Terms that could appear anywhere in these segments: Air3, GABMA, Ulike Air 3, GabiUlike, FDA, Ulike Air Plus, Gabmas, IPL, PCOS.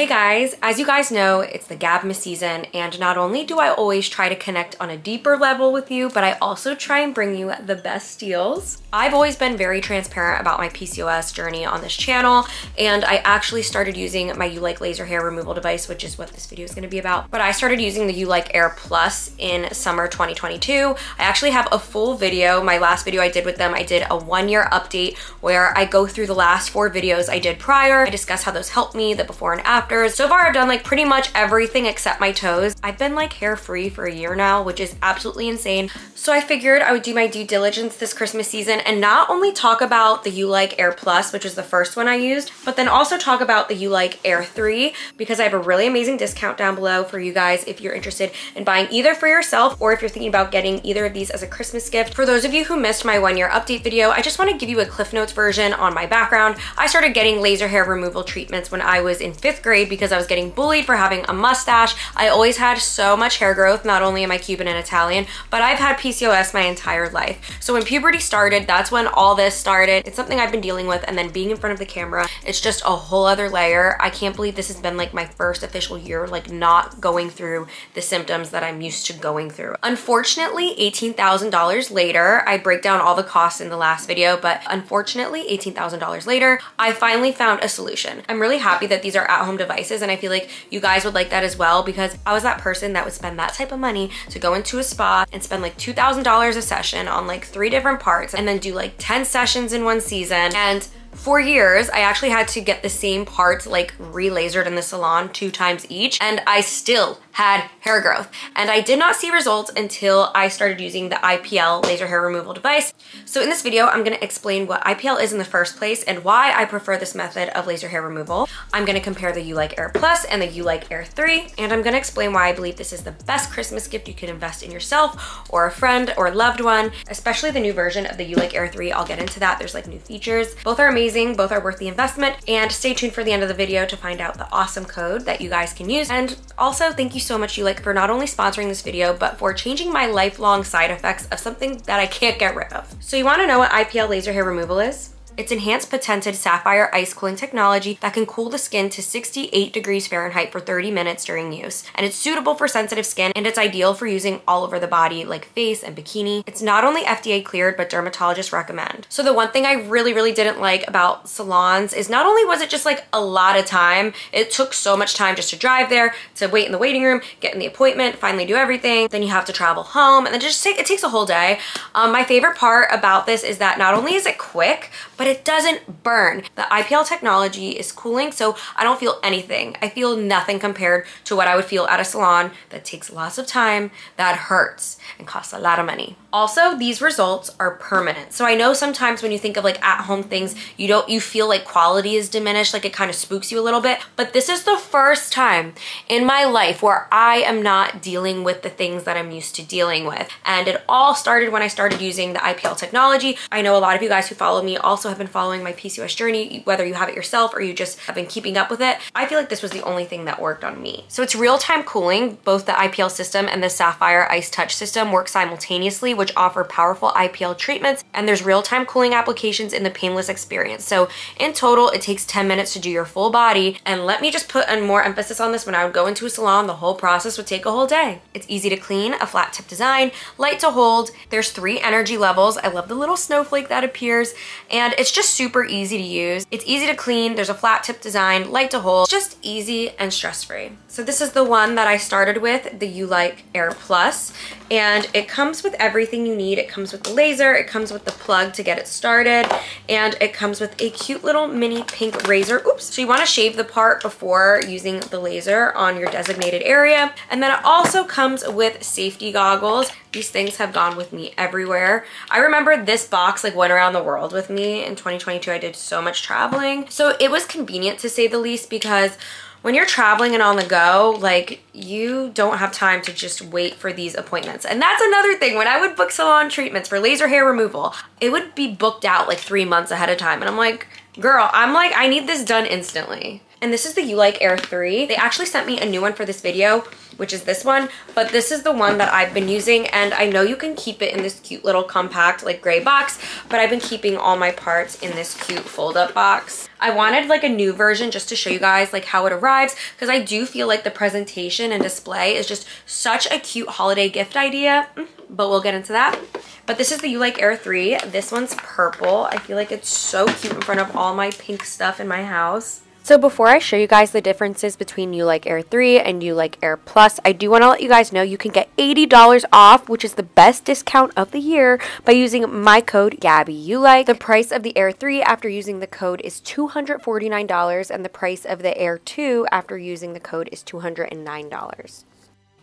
Hey guys, as you guys know, it's the GABMA season, and not only do I always try to connect on a deeper level with you, but I also try and bring you the best deals. I've always been very transparent about my PCOS journey on this channel, and I actually started using my Ulike laser hair removal device, which is what this video is going to be about. But I started using the Ulike Air Plus in summer 2022. I actually have a full video. My last video I did with them, I did a 1-year update where I go through the last 4 videos I did prior. I discuss how those helped me, the before and after. So far I've done like pretty much everything except my toes. I've been like hair free for a year now, which is absolutely insane. So I figured I would do my due diligence this Christmas season and not only talk about the Ulike Air Plus, which was the first one I used, but then also talk about the Ulike Air 3 because I have a really amazing discount down below for you guys if you're interested in buying either for yourself or if you're thinking about getting either of these as a Christmas gift. For those of you who missed my 1-year update video, I just want to give you a Cliff Notes version on my background. I started getting laser hair removal treatments when I was in 5th grade because I was getting bullied for having a mustache. I always had so much hair growth, not only am I Cuban and Italian, but I've had PCOS my entire life. So when puberty started, that's when all this started. It's something I've been dealing with, and then being in front of the camera, it's just a whole other layer. I can't believe this has been like my first official year, like not going through the symptoms that I'm used to going through. Unfortunately, $18,000 later, I break down all the costs in the last video, but unfortunately, $18,000 later, I finally found a solution. I'm really happy that these are at home devices, and I feel like you guys would like that as well because I was that person that would spend that type of money to go into a spa and spend like $2,000 a session on like 3 different parts and then do like 10 sessions in one season. And for years, I actually had to get the same parts like re-lasered in the salon 2 times each, and I still had hair growth. And I did not see results until I started using the IPL laser hair removal device. So in this video, I'm gonna explain what IPL is in the first place and why I prefer this method of laser hair removal. I'm gonna compare the Ulike Air Plus and the Ulike Air 3, and I'm gonna explain why I believe this is the best Christmas gift you can invest in yourself or a friend or a loved one, especially the new version of the Ulike Air 3. I'll get into that. There's like new features. Both are amazing. Both are worth the investment, and stay tuned for the end of the video to find out the awesome code that you guys can use. And also, thank you so much, Ulike, for not only sponsoring this video, but for changing my lifelong side effects of something that I can't get rid of. So you want to know what IPL laser hair removal is? It's enhanced patented sapphire ice cooling technology that can cool the skin to 68 degrees Fahrenheit for 30 minutes during use. And it's suitable for sensitive skin, and it's ideal for using all over the body like face and bikini. It's not only FDA cleared, but dermatologists recommend. So the one thing I really didn't like about salons is not only was it just like a lot of time, it took so much time just to drive there, to wait in the waiting room, get in the appointment, finally do everything. Then you have to travel home, and then it takes a whole day. My favorite part about this is that not only is it quick, but it doesn't burn. The IPL technology is cooling, so I don't feel anything. I feel nothing compared to what I would feel at a salon that takes lots of time, that hurts, and costs a lot of money. Also, these results are permanent. So I know sometimes when you think of like at-home things, you feel like quality is diminished, like it kind of spooks you a little bit, but this is the first time in my life where I am not dealing with the things that I'm used to dealing with. And it all started when I started using the IPL technology. I know a lot of you guys who follow me also have been following my PCOS journey, whether you have it yourself or you just have been keeping up with it. I feel like this was the only thing that worked on me. So it's real-time cooling. Both the IPL system and the Sapphire Ice Touch system work simultaneously, which offer powerful IPL treatments, and there's real-time cooling applications in the painless experience. So in total, it takes 10 minutes to do your full body. And let me just put a more emphasis on this. When I would go into a salon, the whole process would take a whole day. It's easy to clean, a flat tip design, light to hold. There's 3 energy levels. I love the little snowflake that appears, and it's just super easy to use. It's easy to clean. There's a flat tip design, light to hold, just easy and stress-free. So this is the one that I started with, the Ulike Air Plus, and it comes with everything you need. It comes with the laser, it comes with the plug to get it started, and it comes with a cute little mini pink razor. Oops. So you want to shave the part before using the laser on your designated area. And then it also comes with safety goggles. These things have gone with me everywhere. I remember this box like went around the world with me in 2022. I did so much traveling. So it was convenient to say the least, because when you're traveling and on the go, like you don't have time to just wait for these appointments. And that's another thing. When I would book salon treatments for laser hair removal, it would be booked out like 3 months ahead of time. And I'm like, girl, I need this done instantly. And this is the Ulike Air 3. They actually sent me a new one for this video, which is this one, but this is the one that I've been using, and I know you can keep it in this cute little compact like gray box, but I've been keeping all my parts in this cute fold up box. I wanted like a new version just to show you guys like how it arrives, because I do feel like the presentation and display is just such a cute holiday gift idea, but we'll get into that. But this is the Ulike Air 3. This one's purple. I feel like it's so cute in front of all my pink stuff in my house. So before I show you guys the differences between Ulike Air 3 and Ulike Air Plus, I do want to let you guys know you can get $80 off, which is the best discount of the year, by using my code GabiUlike. The price of the Air 3 after using the code is $249, and the price of the Air 2 after using the code is $209.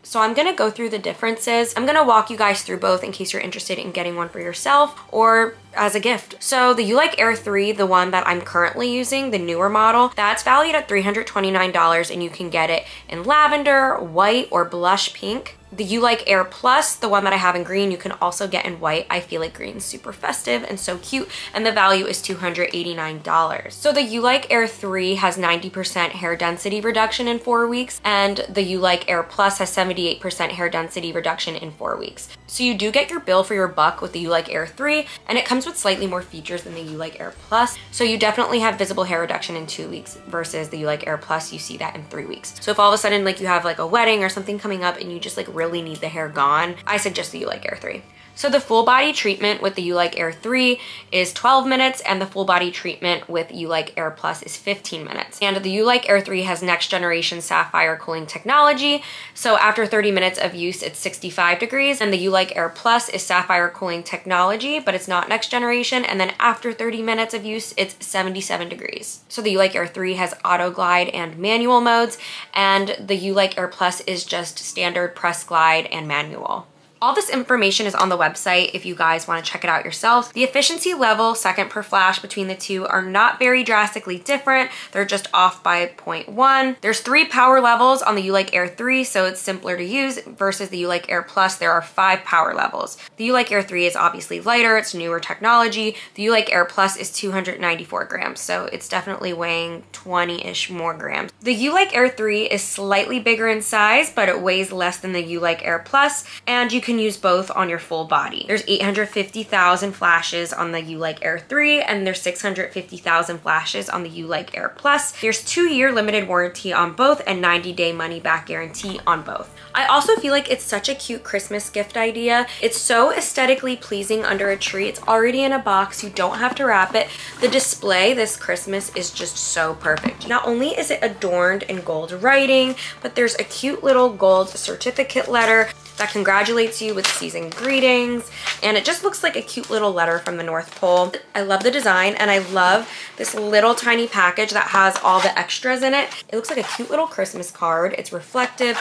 So I'm going to go through the differences. I'm going to walk you guys through both in case you're interested in getting one for yourself or as a gift. So the Ulike Air 3, the one that I'm currently using, the newer model, that's valued at $329, and you can get it in lavender, white, or blush pink. The Ulike Air Plus, the one that I have in green, you can also get in white. I feel like green's super festive and so cute, and the value is $289. So the Ulike Air 3 has 90% hair density reduction in 4 weeks, and the Ulike Air Plus has 78% hair density reduction in 4 weeks. So you do get your bill for your buck with the Ulike Air 3, and it comes with slightly more features than the Ulike Air Plus. So you definitely have visible hair reduction in 2 weeks versus the Ulike Air Plus, you see that in 3 weeks. So if all of a sudden like you have like a wedding or something coming up and you just like really need the hair gone, I suggest the Ulike Air 3. So the full body treatment with the Ulike Air 3 is 12 minutes, and the full body treatment with Ulike Air Plus is 15 minutes. And the Ulike Air 3 has next generation sapphire cooling technology. So after 30 minutes of use, it's 65 degrees, and the Ulike Air Plus is sapphire cooling technology, but it's not next generation. And then after 30 minutes of use, it's 77 degrees. So the Ulike Air 3 has auto glide and manual modes, and the Ulike Air Plus is just standard press glide and manual. All this information is on the website if you guys want to check it out yourselves. The efficiency level, second per flash, between the two are not very drastically different. They're just off by 0.1. There's 3 power levels on the Ulike Air 3, so it's simpler to use, versus the Ulike Air Plus, there are 5 power levels. The Ulike Air 3 is obviously lighter, it's newer technology. The Ulike Air Plus is 294 grams, so it's definitely weighing 20-ish more grams. The Ulike Air 3 is slightly bigger in size, but it weighs less than the Ulike Air Plus, and you can use both on your full body. There's 850,000 flashes on the Ulike Air 3, and there's 650,000 flashes on the Ulike Air Plus. There's 2-year limited warranty on both and 90-day money-back guarantee on both. I also feel like it's such a cute Christmas gift idea. It's so aesthetically pleasing under a tree. It's already in a box. You don't have to wrap it. The display this Christmas is just so perfect. Not only is it adorned in gold writing, but there's a cute little gold certificate letter that congratulates you with season greetings, and it just looks like a cute little letter from the North Pole. I love the design, and I love this little tiny package that has all the extras in it. It looks like a cute little Christmas card. It's reflective.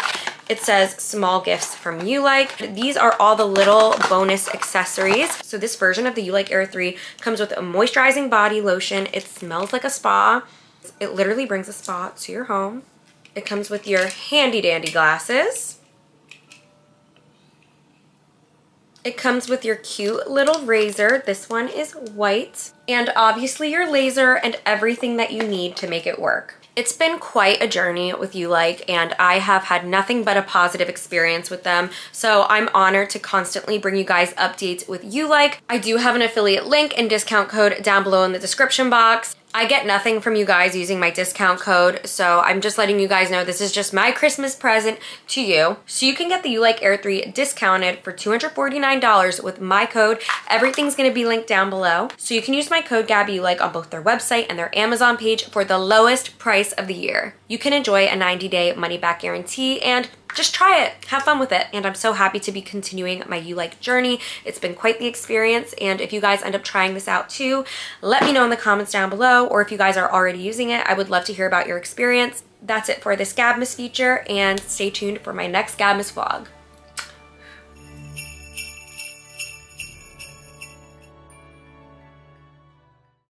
It says small gifts from Ulike. These are all the little bonus accessories. So this version of the Ulike Air 3 comes with a moisturizing body lotion. It smells like a spa. It literally brings a spa to your home. It comes with your handy dandy glasses. It comes with your cute little razor. This one is white. And obviously your laser and everything that you need to make it work. It's been quite a journey with Ulike, and I have had nothing but a positive experience with them. So I'm honored to constantly bring you guys updates with Ulike. I do have an affiliate link and discount code down below in the description box. I get nothing from you guys using my discount code, so I'm just letting you guys know this is just my Christmas present to you. So you can get the Ulike Air 3 discounted for $249 with my code. Everything's going to be linked down below. So you can use my code GabiUlike on both their website and their Amazon page for the lowest price of the year. You can enjoy a 90-day money-back guarantee, and just try it, have fun with it. And I'm so happy to be continuing my Ulike journey. It's been quite the experience, and if you guys end up trying this out too, let me know in the comments down below, or if you guys are already using it, I would love to hear about your experience. That's it for this Gabmas feature, and stay tuned for my next Gabmas vlog.